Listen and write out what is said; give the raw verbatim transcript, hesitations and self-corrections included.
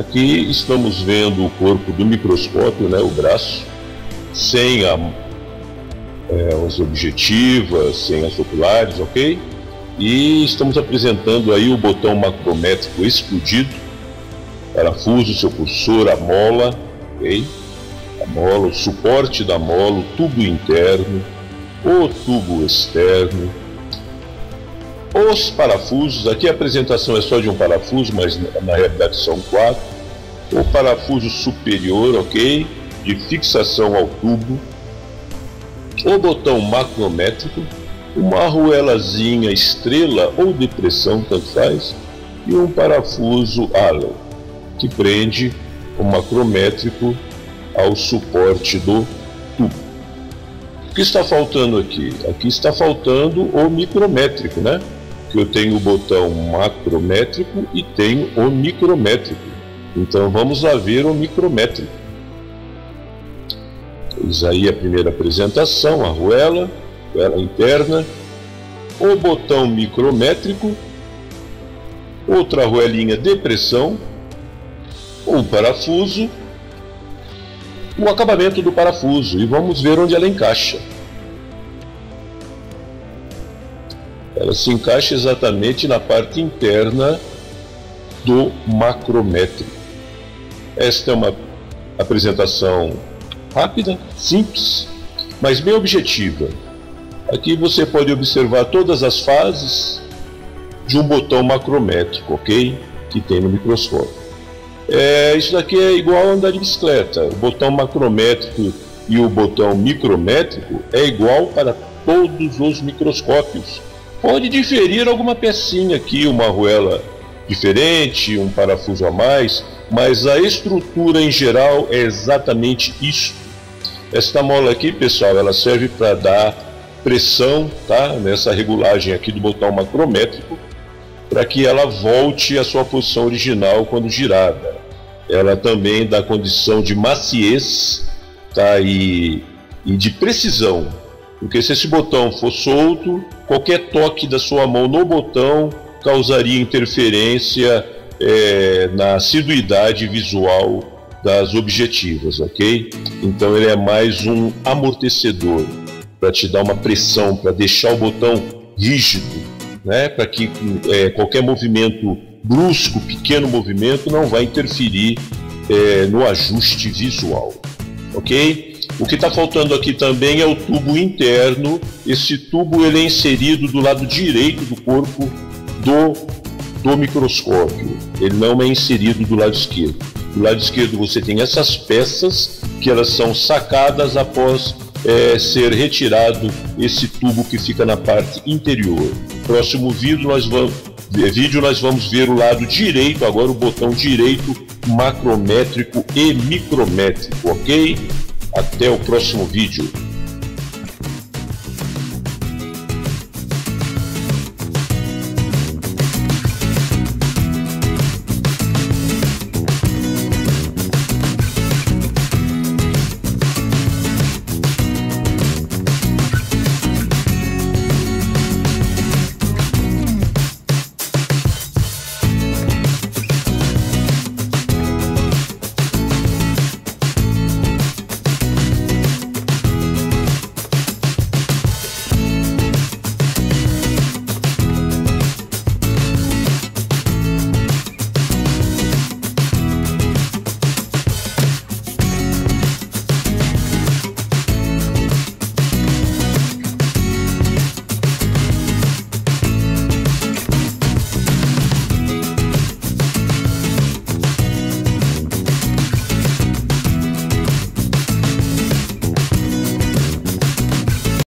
Aqui estamos vendo o corpo do microscópio, né, o braço, sem a, é, as objetivas, sem as oculares, ok? E estamos apresentando aí o botão macrométrico explodido, parafuso, seu cursor, a mola, ok? A mola, o suporte da mola, o tubo interno, o tubo externo, os parafusos. Aqui a apresentação é só de um parafuso, mas na realidade são quatro. O parafuso superior, ok? De fixação ao tubo. O botão macrométrico, uma arruelazinha, estrela ou depressão, tanto faz. E um parafuso Allen, que prende o macrométrico ao suporte do tubo. O que está faltando aqui? Aqui está faltando o micrométrico, né? Que eu tenho o botão macrométrico e tenho o micrométrico. Então vamos lá ver o micrométrico. Eis aí a primeira apresentação, a arruela, arruela interna, o botão micrométrico, outra arruelinha depressão, um parafuso, o acabamento do parafuso, e vamos ver onde ela encaixa. Ela se encaixa exatamente na parte interna do macrométrico. Esta é uma apresentação rápida, simples, mas bem objetiva. Aqui você pode observar todas as fases de um botão macrométrico, ok? Que tem no microscópio. É, isso daqui é igual a andar de bicicleta. O botão macrométrico e o botão micrométrico é igual para todos os microscópios. Pode diferir alguma pecinha aqui, uma arruela diferente, um parafuso a mais, mas a estrutura em geral é exatamente isso. Esta mola aqui, pessoal, ela serve para dar pressão, tá? Nessa regulagem aqui do botão macrométrico, para que ela volte à sua posição original quando girada. Ela também dá condição de maciez, tá? e, e de precisão, porque se esse botão for solto, qualquer toque da sua mão no botão causaria interferência é, na assiduidade visual das objetivas, ok? Então ele é mais um amortecedor, para te dar uma pressão, para deixar o botão rígido, né? Para que é, qualquer movimento brusco, pequeno movimento, não vai interferir é, no ajuste visual, ok? O que está faltando aqui também é o tubo interno. Esse tubo ele é inserido do lado direito do corpo do, do microscópio, ele não é inserido do lado esquerdo. Do lado esquerdo você tem essas peças que elas são sacadas após é, ser retirado esse tubo que fica na parte interior. Próximo vídeo nós, vamos, vídeo nós vamos ver o lado direito, agora o botão direito macrométrico e micrométrico, ok? Até o próximo vídeo.